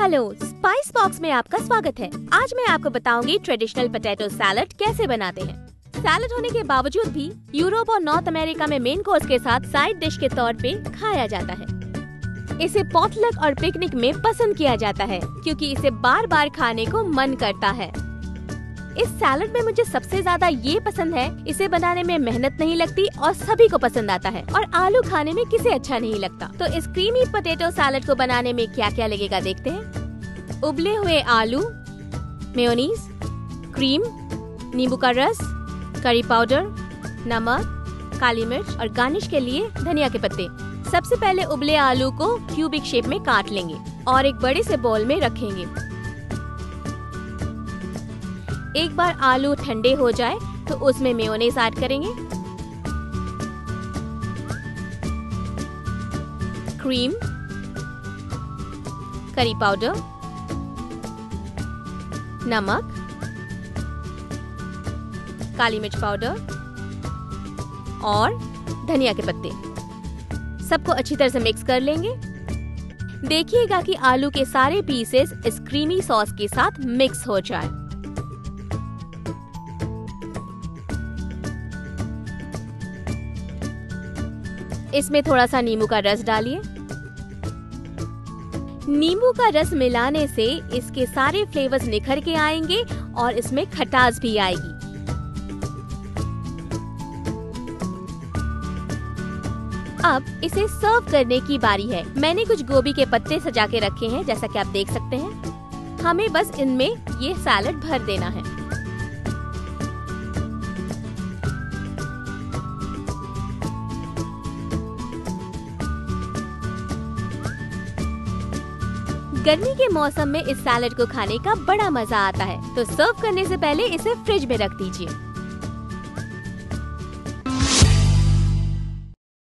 Hello, spice box में आपका स्वागत है। आज मैं आपको बताऊंगी ट्रेडिशनल पोटैटो सैलेड कैसे बनाते हैं। सैलेड होने के बावजूद भी यूरोप और नॉर्थ अमेरिका में मेन कोर्स के साथ साइड डिश के तौर पे खाया जाता है। इसे पॉटलक और पिकनिक में पसंद किया जाता है क्योंकि इसे बार बार खाने को मन करता है। इस सैलेड में मुझे सबसे ज्यादा ये पसंद है, इसे बनाने में मेहनत नहीं लगती और सभी को पसंद आता है। और आलू खाने में किसे अच्छा नहीं लगता। तो इस क्रीमी पोटैटो सैलेड को बनाने में क्या क्या लगेगा देखते हैं। उबले हुए आलू, मेयोनीज, क्रीम, नींबू का रस, करी पाउडर, नमक, काली मिर्च और गार्निश के लिए धनिया के पत्ते। सबसे पहले उबले आलू को क्यूबिक शेप में काट लेंगे और एक बड़े से बाउल में रखेंगे। एक बार आलू ठंडे हो जाए तो उसमें मेयोनेज़ ऐड करेंगे, क्रीम, करी पाउडर, नमक, काली मिर्च पाउडर और धनिया के पत्ते। सबको अच्छी तरह से मिक्स कर लेंगे। देखिएगा कि आलू के सारे पीसेस इस क्रीमी सॉस के साथ मिक्स हो जाए। इसमें थोड़ा सा नींबू का रस डालिए। नींबू का रस मिलाने से इसके सारे फ्लेवर्स निखर के आएंगे और इसमें खटास भी आएगी। अब इसे सर्व करने की बारी है। मैंने कुछ गोभी के पत्ते सजा के रखे हैं, जैसा कि आप देख सकते हैं। हमें बस इनमें ये सैलेड भर देना है। गर्मी के मौसम में इस सैलेड को खाने का बड़ा मजा आता है, तो सर्व करने से पहले इसे फ्रिज में रख दीजिए।